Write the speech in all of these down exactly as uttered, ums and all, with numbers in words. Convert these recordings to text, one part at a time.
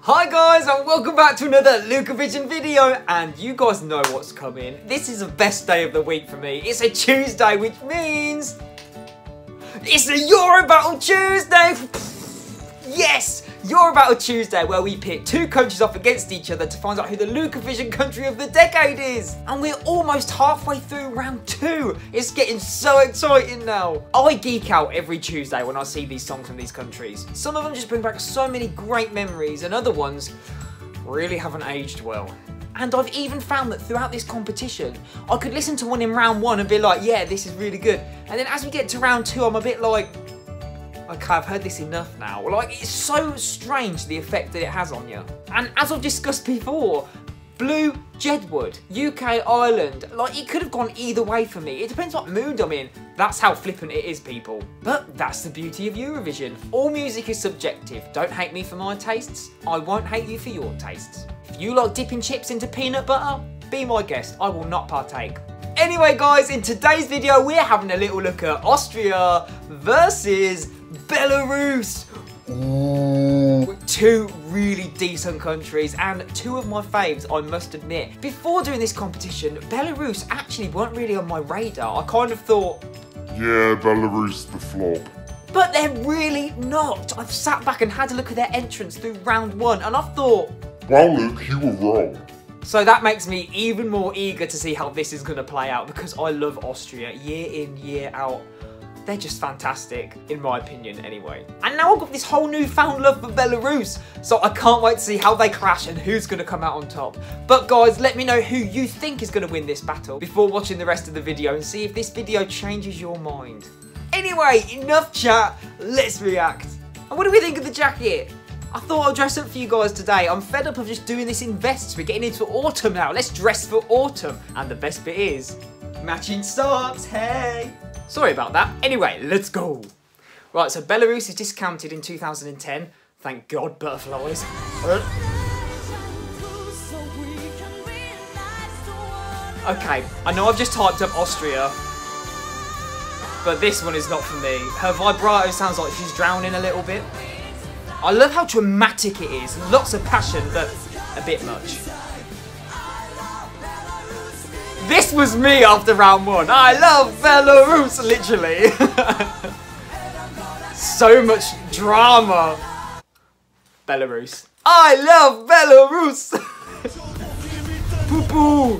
Hi guys and welcome back to another Lukeovision video, and you guys know what's coming. This is the best day of the week for me. It's a Tuesday, which means it's a Euro Battle Tuesday! Yes! Euro Battle Tuesday, where we pick two countries off against each other to find out who the Lukeovision country of the decade is. And we're almost halfway through round two. It's getting so exciting now. I geek out every Tuesday when I see these songs from these countries. Some of them just bring back so many great memories, and other ones really haven't aged well. And I've even found that throughout this competition, I could listen to one in round one and be like, yeah, this is really good. And then as we get to round two, I'm a bit like, okay, I've heard this enough now. Like, it's so strange the effect that it has on you. And as I've discussed before, blue, Jedward, U K, Ireland, like, it could have gone either way for me. It depends what mood I'm in. That's how flippant it is, people. But that's the beauty of Eurovision. All music is subjective. Don't hate me for my tastes. I won't hate you for your tastes. If you like dipping chips into peanut butter, be my guest. I will not partake. Anyway, guys, in today's video, we're having a little look at Austria versus Belarus. Ooh. Two really decent countries and two of my faves, I must admit. Before doing this competition, Belarus actually weren't really on my radar. I kind of thought, yeah, Belarus the flop. But they're really not. I've sat back and had a look at their entrance through round one and I've thought, well, Luke, you were wrong. So that makes me even more eager to see how this is going to play out, because I love Austria year in, year out. They're just fantastic, in my opinion anyway. And now I've got this whole newfound love for Belarus, so I can't wait to see how they clash and who's going to come out on top. But guys, let me know who you think is going to win this battle before watching the rest of the video and see if this video changes your mind. Anyway, enough chat, let's react. And what do we think of the jacket? I thought I'd dress up for you guys today. I'm fed up of just doing this in vests. We're getting into autumn now. Let's dress for autumn. And the best bit is matching socks, hey. Sorry about that. Anyway, let's go. Right, so Belarus is discounted in two thousand ten. Thank God, butterflies. Okay, I know I've just typed up Austria, but this one is not for me. Her vibrato sounds like she's drowning a little bit. I love how dramatic it is, lots of passion, but a bit much. This was me after round one. I love Belarus, literally. So much drama. Belarus. I love Belarus. Poo-poo.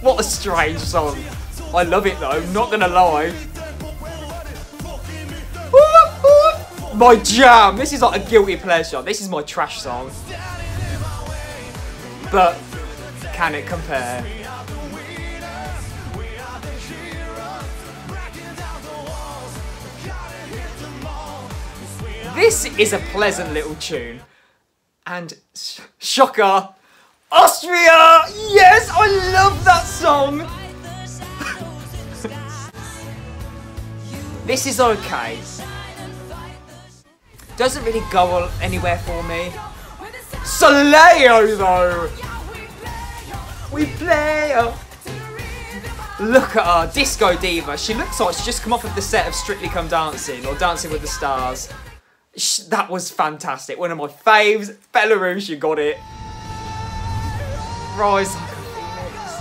What a strange song. I love it though, not gonna lie. My jam! This is like a guilty pleasure. This is my trash song. But can it compare? This is a pleasant little tune. And sh shocker, Austria! Yes, I love that song! This is okay. Doesn't really go anywhere for me. Soleo though! We play! Oh. Look at her, disco diva. She looks like she's just come off of the set of Strictly Come Dancing or Dancing with the Stars. She, that was fantastic. One of my faves. Belarus, you got it. Rise like a phoenix.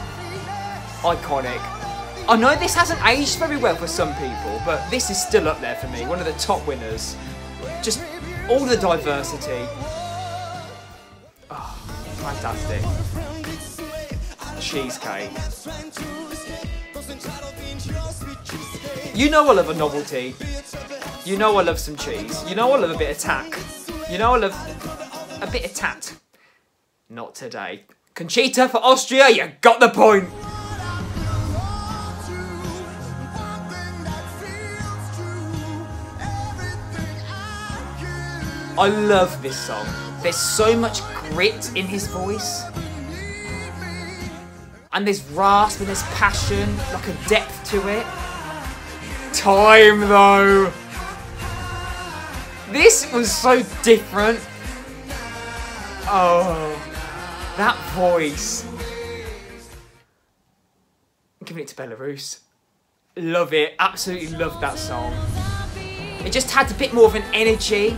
Iconic. I know this hasn't aged very well for some people, but this is still up there for me. One of the top winners. Just all the diversity. Oh, fantastic. Cheesecake. You know I love a novelty. You know I love some cheese. You know I love a bit of tack. You know I love a bit of tat. Not today. Conchita for Austria, you got the point. I love this song. There's so much grit in his voice. And there's rasp and there's passion, like a depth to it. Time though. This was so different. Oh, that voice. giving it to Belarus. Love it, absolutely love that song. It just had a bit more of an energy.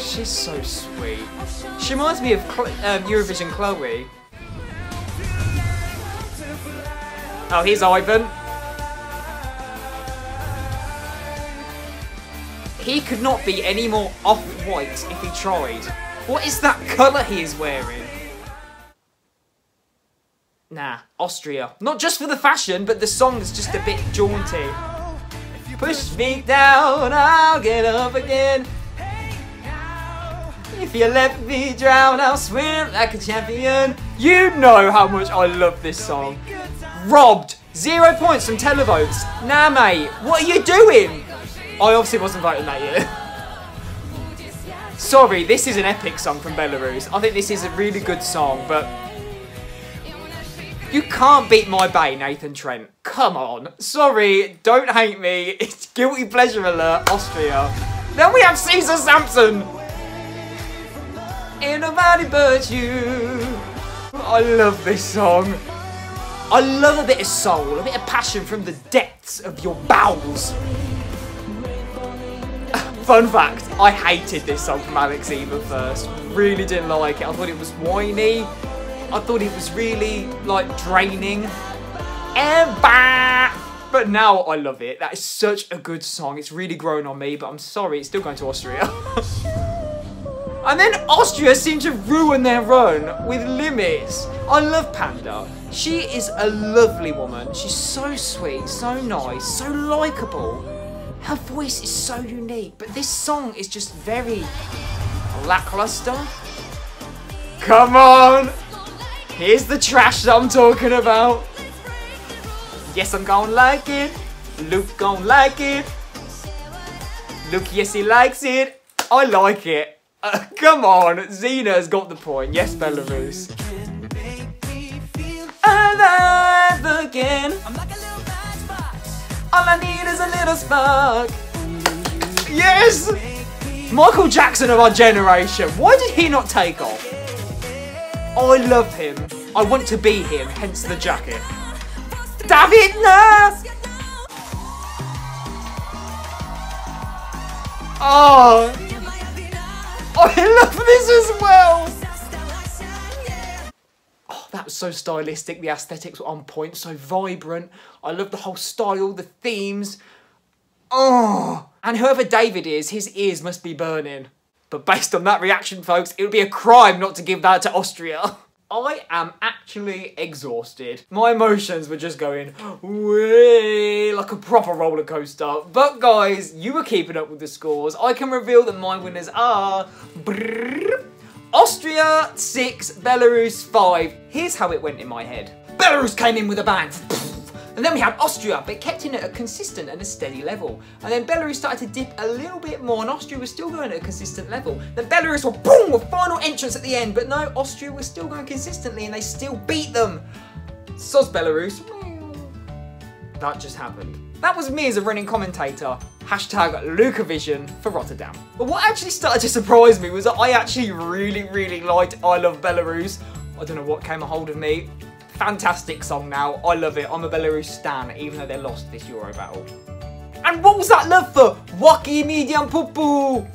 She's so sweet. She reminds me of Cl um, Eurovision Chloe. Oh, here's Ivan. He could not be any more off-white if he tried. What is that colour he is wearing? Nah, Austria. Not just for the fashion, but the song is just a bit jaunty. Push me down, I'll get up again. If you let me drown, I'll swim like a champion. You know how much I love this song. Robbed. Zero points from televotes. Nah, mate. What are you doing? I obviously wasn't voting that year. Sorry, this is an epic song from Belarus. I think this is a really good song, but... You can't beat my bae, Nathan Trent. Come on. Sorry, don't hate me. It's guilty pleasure alert, Austria. Then we have Caesar Sampson. Ain't nobody but you. I love this song. I love a bit of soul, a bit of passion from the depths of your bowels. Fun fact, I hated this song from Alex Eve at first. Really didn't like it. I thought it was whiny. I thought it was really, like, draining. Ever! But now I love it. That is such a good song. It's really grown on me, but I'm sorry, it's still going to Austria. And then Austria seemed to ruin their run with Limits. I love Paenda. She is a lovely woman. She's so sweet, so nice, so likeable. Her voice is so unique, but this song is just very lackluster. Come on! Here's the trash that I'm talking about. Yes, I'm gonna like it. Luke gonna like it. Luke, yes, he likes it. I like it. Uh, come on, Xena's got the point. Yes, Belarus. Alive again. All I need is a little spark. Yes! Michael Jackson of our generation. Why did he not take off? I love him. I want to be him, hence the jacket. David Nass! Oh! I love this as well! Oh, that was so stylistic. The aesthetics were on point, so vibrant. I love the whole style, the themes. Oh! And whoever David is, his ears must be burning. But based on that reaction, folks, it would be a crime not to give that to Austria. I am actually exhausted. My emotions were just going way like a proper roller coaster. But guys, you were keeping up with the scores. I can reveal that my winners are Austria six, Belarus five. Here's how it went in my head. Belarus came in with a bang. And then we had Austria, but kept in at a consistent and a steady level. And then Belarus started to dip a little bit more, and Austria was still going at a consistent level. Then Belarus were boom, with final entrance at the end, but no, Austria was still going consistently, and they still beat them. Soz Belarus. That just happened. That was me as a running commentator. Hashtag Lukeovision for Rotterdam. But what actually started to surprise me was that I actually really, really liked I Love Belarus. I don't know what came a hold of me. Fantastic song now, I love it. I'm a Belarus stan, even though they lost this Euro battle. And what was that love for? Wacky medium poo-poo.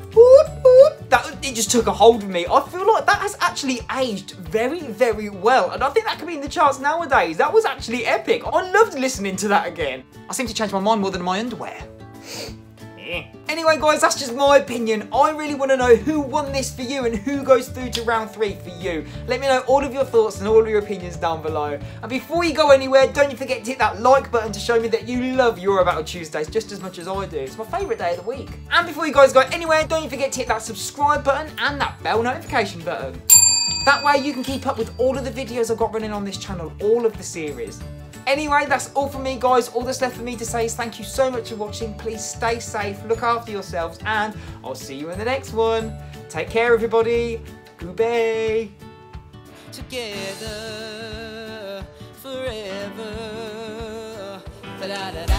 That, it just took a hold of me. I feel like that has actually aged very, very well. And I think that could be in the charts nowadays. That was actually epic. I loved listening to that again. I seem to change my mind more than my underwear. Anyway guys, that's just my opinion. I really want to know who won this for you and who goes through to round three for you. Let me know all of your thoughts and all of your opinions down below. And before you go anywhere, don't you forget to hit that like button to show me that you love Eurobattle Tuesdays just as much as I do. It's my favourite day of the week. And before you guys go anywhere, don't you forget to hit that subscribe button and that bell notification button. That way you can keep up with all of the videos I've got running on this channel, all of the series. Anyway, that's all from me, guys. All that's left for me to say is thank you so much for watching. Please stay safe, look after yourselves, and I'll see you in the next one. Take care, everybody. Goodbye. Together, forever. Da-da-da-da.